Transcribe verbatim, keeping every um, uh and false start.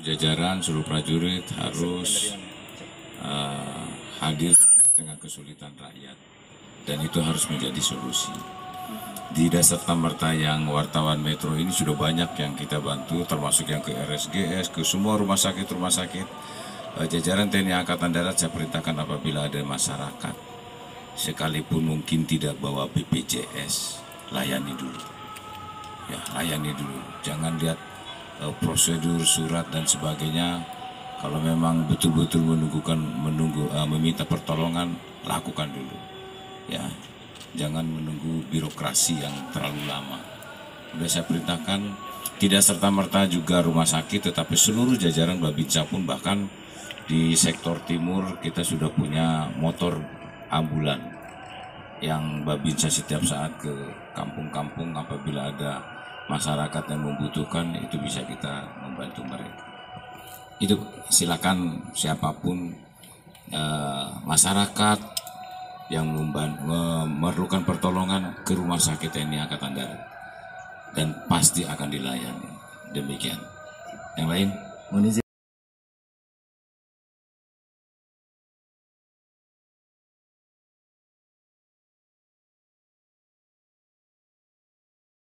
seluruh jajaran, seluruh prajurit harus uh, hadir di tengah kesulitan rakyat, dan itu harus menjadi solusi. Tidak serta-merta yang wartawan Metro ini sudah banyak yang kita bantu, termasuk yang ke R S G S, ke semua rumah sakit-rumah sakit. Jajaran T N I Angkatan Darat saya perintahkan apabila ada masyarakat, sekalipun mungkin tidak bawa B P J S, layani dulu. Ya, layani dulu. Jangan lihat uh, prosedur, surat, dan sebagainya. Kalau memang betul-betul menunggukan, menunggu, uh, meminta pertolongan, lakukan dulu. Ya. Jangan menunggu birokrasi yang terlalu lama. Sudah saya perintahkan, tidak serta-merta juga rumah sakit, tetapi seluruh jajaran Babinsa pun, bahkan di sektor timur kita sudah punya motor ambulan yang Babinsa setiap saat ke kampung-kampung, apabila ada masyarakat yang membutuhkan, itu bisa kita membantu mereka. Itu silakan siapapun eh, masyarakat yang memerlukan pertolongan ke rumah sakit T N I Angkatan Darat, dan pasti akan dilayani. Demikian. Yang lain?